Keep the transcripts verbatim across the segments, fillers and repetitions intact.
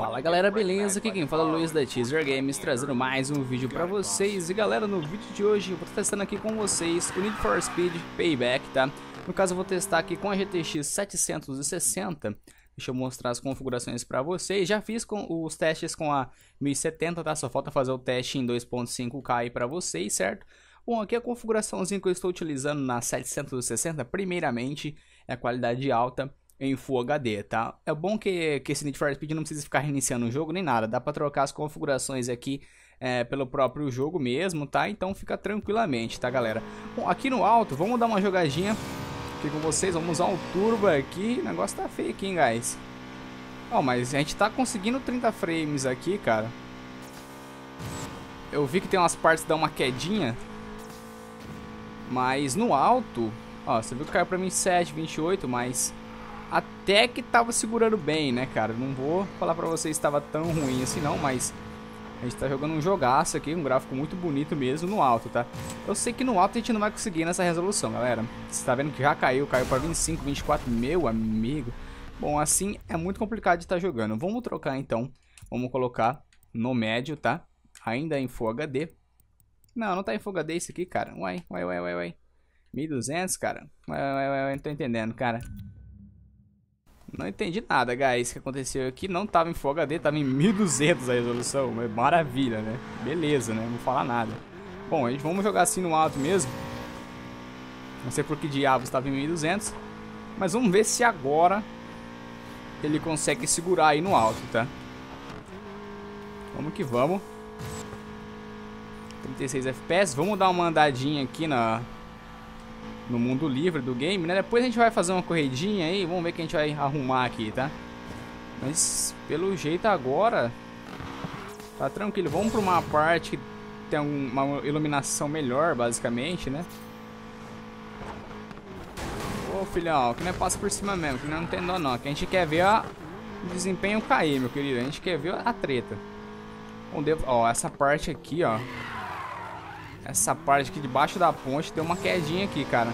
Fala galera, beleza? Aqui quem fala é o Luiz da Teaser Games, trazendo mais um vídeo pra vocês. E galera, no vídeo de hoje eu vou testando aqui com vocês o Need for Speed Payback, tá? No caso eu vou testar aqui com a G T X setecentos e sessenta. Deixa eu mostrar as configurações pra vocês. Já fiz com os testes com a mil e setenta, tá? Só falta fazer o teste em dois ponto cinco K aí pra vocês, certo? Bom, aqui a configuraçãozinha que eu estou utilizando na setecentos e sessenta, primeiramente, é a qualidade alta em Full H D, tá? É bom que, que esse Need for Speed não precisa ficar reiniciando o jogo nem nada, dá pra trocar as configurações aqui é, pelo próprio jogo mesmo, tá? Então fica tranquilamente, tá, galera? Bom, aqui no alto, vamos dar uma jogadinha aqui com vocês, vamos usar um turbo aqui, o negócio tá feio aqui, hein, guys? Ó, mas a gente tá conseguindo trinta frames aqui, cara. Eu vi que tem umas partes que dão uma quedinha, mas no alto, ó, você viu que caiu pra vinte e sete, vinte e oito, mas até que tava segurando bem, né, cara? Não vou falar pra vocês que tava tão ruim assim não, mas a gente tá jogando um jogaço aqui, um gráfico muito bonito mesmo no alto, tá? Eu sei que no alto a gente não vai conseguir nessa resolução, galera. Você tá vendo que já caiu, caiu pra vinte e cinco, vinte e quatro, meu amigo. Bom, assim é muito complicado de estar jogando. Vamos trocar então, vamos colocar no médio, tá? Ainda em Full H D. Não, não tá em Full H D isso aqui, cara. Uai, uai, uai, uai, uai. mil e duzentos, cara. Uai, uai, uai, uai, não tô entendendo, cara. Não entendi nada, guys, o que aconteceu aqui. Não tava em Full H D, tava em mil e duzentos a resolução. Maravilha, né? Beleza, né? Não vou falar nada. Bom, a gente vamos jogar assim no alto mesmo. Não sei por que diabos tava em mil e duzentos. Mas vamos ver se agora ele consegue segurar aí no alto, tá? Vamos que vamos. trinta e seis F P S. Vamos dar uma andadinha aqui na... no mundo livre do game, né? Depois a gente vai fazer uma corridinha aí, vamos ver o que a gente vai arrumar aqui, tá? Mas pelo jeito agora tá tranquilo. Vamos pra uma parte que tem uma iluminação melhor, basicamente, né? Ô filhão, que não é passa por cima mesmo, que não tem dó não. Que a gente quer ver a... o desempenho cair, meu querido. A gente quer ver a treta. Bom, devo... Ó, essa parte aqui, ó. Essa parte aqui debaixo da ponte deu uma quedinha aqui, cara.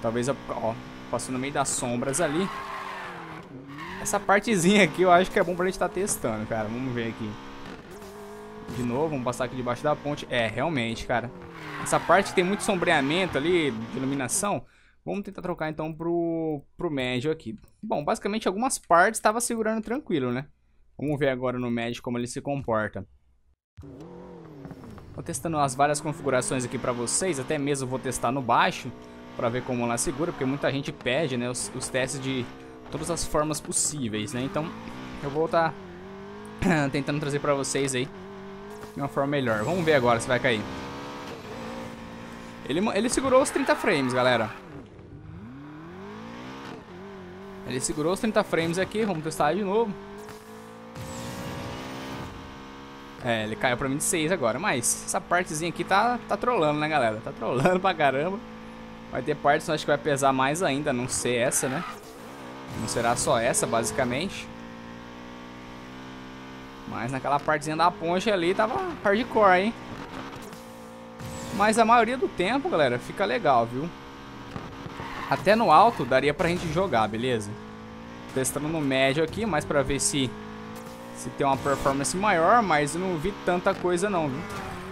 Talvez, eu, ó, passou no meio das sombras ali. Essa partezinha aqui eu acho que é bom pra gente estar testando, cara. Vamos ver aqui. De novo, vamos passar aqui debaixo da ponte. É, realmente, cara. Essa parte tem muito sombreamento ali, de iluminação. Vamos tentar trocar então pro, pro médio aqui. Bom, basicamente algumas partes tava segurando tranquilo, né? Vamos ver agora no médio como ele se comporta. Vou testando as várias configurações aqui pra vocês, até mesmo vou testar no baixo pra ver como ela segura, porque muita gente pede, né, os, os testes de todas as formas possíveis, né? Então eu vou estar tá tentando trazer pra vocês aí de uma forma melhor. Vamos ver agora se vai cair. Ele, ele segurou os trinta frames, galera. Ele segurou os trinta frames aqui, vamos testar de novo. É, ele caiu pra vinte e seis agora, mas essa partezinha aqui tá, tá trolando, né, galera? Tá trolando pra caramba. Vai ter partes que eu acho que vai pesar mais ainda, a não ser essa, né? Não será só essa, basicamente. Mas naquela partezinha da ponte ali tava hardcore, hein? Mas a maioria do tempo, galera, fica legal, viu? Até no alto daria pra gente jogar, beleza? Testando no médio aqui, mais pra ver se... se tem uma performance maior, mas eu não vi tanta coisa não, viu?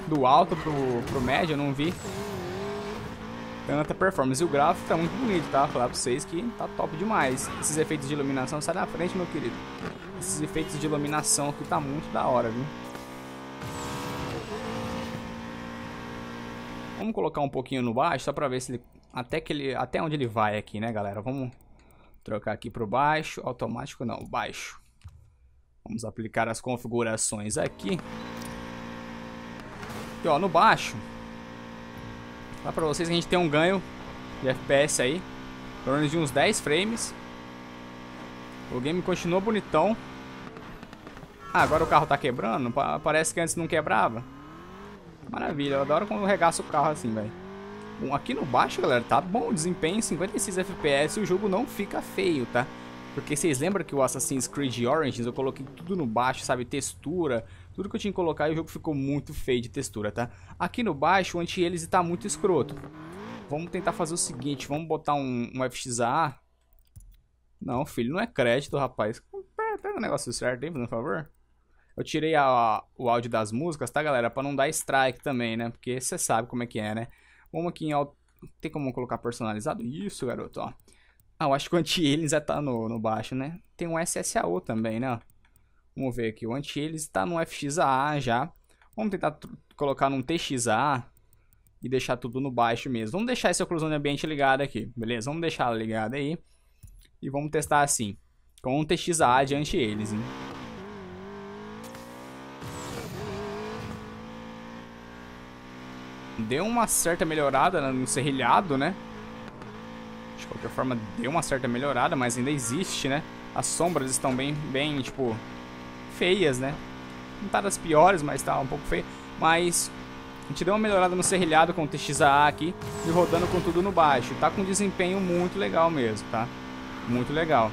Do alto pro, pro médio eu não vi tanta performance. E o gráfico tá muito bonito, tá? Falar pra vocês que tá top demais. Esses efeitos de iluminação, sai da frente, meu querido. Esses efeitos de iluminação aqui tá muito da hora, viu? Vamos colocar um pouquinho no baixo, só pra ver se ele... Até, que ele... Até onde ele vai aqui, né, galera? Vamos trocar aqui pro baixo. Automático não, baixo. Vamos aplicar as configurações aqui. E ó, no baixo, lá pra vocês que a gente tem um ganho de F P S aí, em torno de uns dez frames. O game continua bonitão. Ah, agora o carro tá quebrando. Parece que antes não quebrava. Maravilha, eu adoro quando regaça o carro assim, velho. Bom, aqui no baixo, galera, tá bom o desempenho, cinquenta e seis F P S. E o jogo não fica feio, tá? Porque vocês lembram que o Assassin's Creed Origins eu coloquei tudo no baixo, sabe? Textura, tudo que eu tinha que colocar e o jogo ficou muito feio de textura, tá? Aqui no baixo o anti-hélice tá muito escroto. Vamos tentar fazer o seguinte, vamos botar um, um F X A A. Não, filho, não é crédito, rapaz. Pega o negócio do celular, por favor. Eu tirei a, o áudio das músicas, tá, galera? Pra não dar strike também, né? Porque você sabe como é que é, né? Vamos aqui em alto... Tem como colocar personalizado? Isso, garoto, ó. Ah, eu acho que o anti-aliens já tá no, no baixo, né? Tem um S S A O também, né? Vamos ver aqui. O anti-aliens tá no F X A A já. Vamos tentar colocar num T X A A e deixar tudo no baixo mesmo. Vamos deixar essa oclusão de ambiente ligada aqui, beleza? Vamos deixar ela ligada aí. E vamos testar assim. Com um T X A A de anti-aliens, hein? Deu uma certa melhorada no serrilhado, né? De qualquer forma, deu uma certa melhorada, mas ainda existe, né? As sombras estão bem, bem, tipo, feias, né? Não tá das piores, mas tá um pouco feio. Mas a gente deu uma melhorada no serrilhado com o T X A A aqui e rodando com tudo no baixo. Tá com um desempenho muito legal mesmo, tá? Muito legal.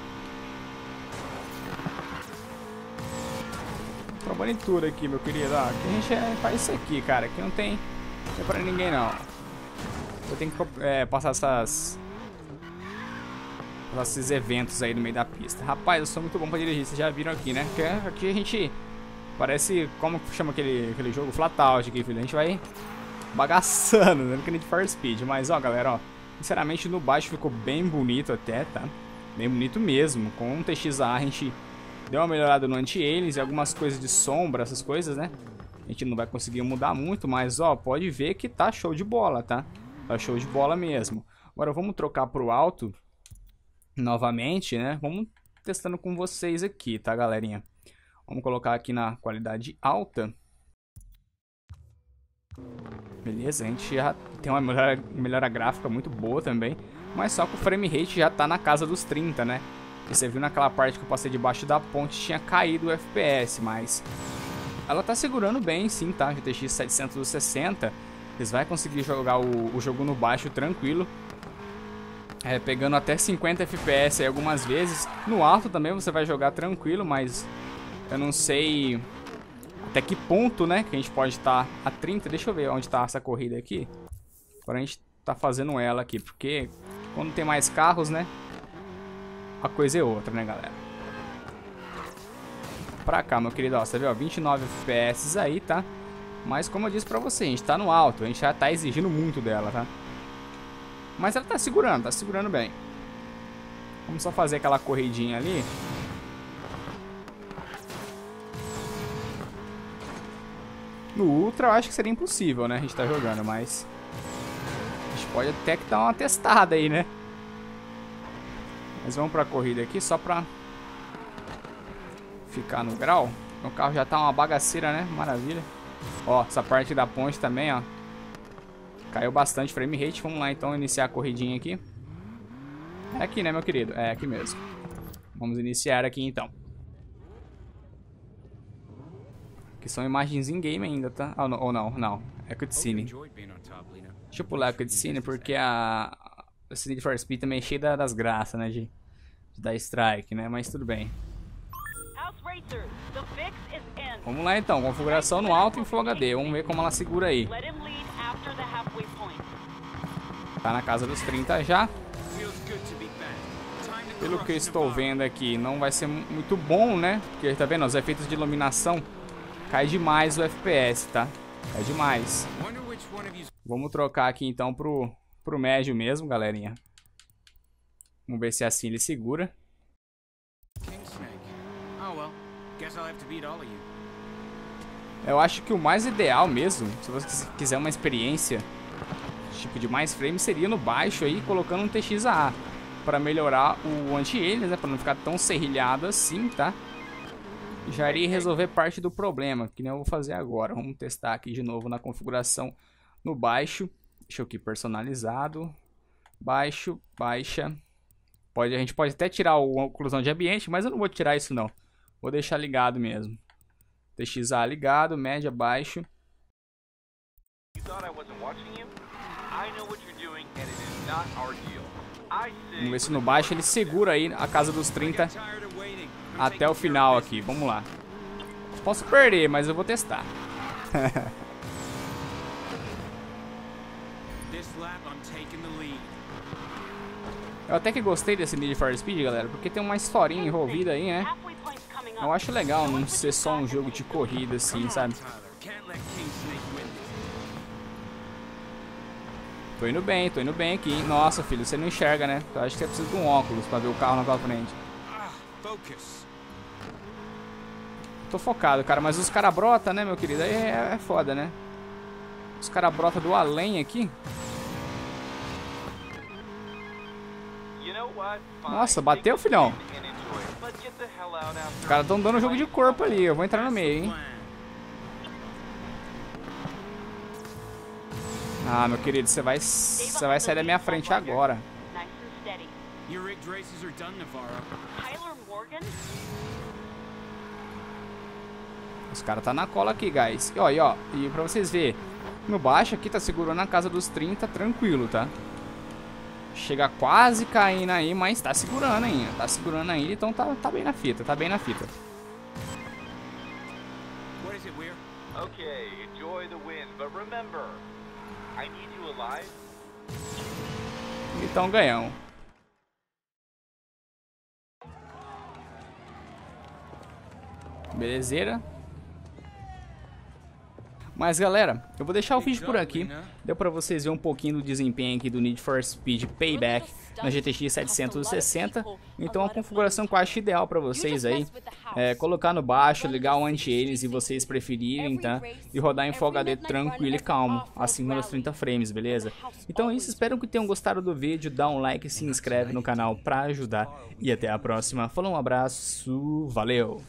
Uma bonitura aqui, meu querido. Ó, aqui a gente é, faz isso aqui, cara. Aqui não tem... Não é pra ninguém, não. Eu tenho que é, passar essas... Passar esses eventos aí no meio da pista. Rapaz, eu sou muito bom pra dirigir, vocês já viram aqui, né? Porque aqui a gente... Parece... Como chama aquele, aquele jogo? Flatout aqui, filho. A gente vai bagaçando, né? Que nem de Need for Speed. Mas, ó, galera, ó. Sinceramente, no baixo ficou bem bonito até, tá? Bem bonito mesmo. Com o T X A A a gente deu uma melhorada no anti-aliens e algumas coisas de sombra, essas coisas, né? A gente não vai conseguir mudar muito, mas ó, pode ver que tá show de bola, tá? Tá show de bola mesmo. Agora vamos trocar pro alto novamente, né? Vamos testando com vocês aqui, tá, galerinha? Vamos colocar aqui na qualidade alta. Beleza, a gente já tem uma melhora, melhora gráfica muito boa também, mas só que o frame rate já tá na casa dos trinta, né? E você viu naquela parte que eu passei debaixo da ponte, tinha caído o F P S, mas... Ela tá segurando bem, sim, tá? G T X setecentos e sessenta. Vocês vão conseguir jogar o, o jogo no baixo tranquilo. É, pegando até cinquenta F P S aí algumas vezes. No alto também você vai jogar tranquilo, mas... Eu não sei até que ponto, né? Que a gente pode estar tá a trinta. Deixa eu ver onde tá essa corrida aqui. Agora a gente tá fazendo ela aqui, porque quando tem mais carros, né? A coisa é outra, né, galera? Pra cá, meu querido, ó, você viu, ó, vinte e nove F P S aí, tá? Mas como eu disse pra você, a gente tá no alto, a gente já tá exigindo muito dela, tá? Mas ela tá segurando, tá segurando bem. Vamos só fazer aquela corridinha ali. No Ultra eu acho que seria impossível, né? A gente tá jogando, mas... A gente pode até que dar uma testada aí, né? Mas vamos pra corrida aqui, só pra... Ficar no grau. O carro já tá uma bagaceira, né? Maravilha. Ó, essa parte da ponte também, ó. Caiu bastante frame rate. Vamos lá, então, iniciar a corridinha aqui. É aqui, né, meu querido? É aqui mesmo. Vamos iniciar aqui, então. Que são imagens em game ainda, tá? Ou não, ou não, não. É cutscene. Deixa eu pular a cutscene, porque a... A Need for Speed também é cheia das graças, né, de... de dar strike, né? Mas tudo bem. Vamos lá então, configuração no alto e Full H D. Vamos ver como ela segura aí. Tá na casa dos trinta já. Pelo que eu estou vendo aqui, não vai ser muito bom, né? Porque tá vendo, os efeitos de iluminação cai demais o F P S, tá? Cai demais. Vamos trocar aqui então pro, pro médio mesmo, galerinha. Vamos ver se assim ele segura. Eu acho que o mais ideal mesmo, se você quiser uma experiência tipo de mais frames, seria no baixo aí, colocando um T X A A para melhorar o anti-aliens, né, para não ficar tão serrilhado assim, tá? Já iria resolver parte do problema, que nem eu vou fazer agora. Vamos testar aqui de novo na configuração no baixo. Deixa eu aqui personalizado. Baixo, baixa. Pode, a gente pode até tirar a oclusão de ambiente, mas eu não vou tirar isso não. Vou deixar ligado mesmo. T X A ligado, média, baixo. Vamos ver se no baixo ele segura aí a casa dos trinta até o final aqui. Vamos lá. Posso perder, mas eu vou testar. Eu até que gostei desse Need for Speed, galera, porque tem uma historinha envolvida aí, né? Eu acho legal não ser só um jogo de corrida assim, sabe? Tô indo bem, tô indo bem aqui. Nossa, filho, você não enxerga, né? Eu acho que você precisa de um óculos pra ver o carro na tua frente. Tô focado, cara, mas os caras brotam, né, meu querido? Aí é, é foda, né? Os caras brotam do além aqui. Nossa, bateu, filhão. Os caras tão dando jogo de corpo ali. Eu vou entrar no meio, hein? Ah, meu querido, você vai, você vai sair da minha frente agora. Os caras tá na cola aqui, guys. E ó, e ó, e pra vocês verem, no baixo aqui tá segurando a casa dos trinta, tranquilo, tá? Chega quase caindo aí, mas tá segurando ainda. Tá segurando ainda, então tá, tá bem na fita, tá bem na fita. Ok, enjoy the win, but remember. Então ganhamos. Belezeira. Mas galera, eu vou deixar o vídeo por aqui. Deu pra vocês verem um pouquinho do desempenho aqui do Need for Speed Payback na G T X setecentos e sessenta. Então a configuração que eu acho ideal pra vocês aí é colocar no baixo, ligar o anti-alias se vocês preferirem, tá? E rodar em Full H D tranquilo e calmo, acima dos trinta frames, beleza? Então é isso, espero que tenham gostado do vídeo. Dá um like e se inscreve no canal pra ajudar. E até a próxima. Falou, um abraço, valeu!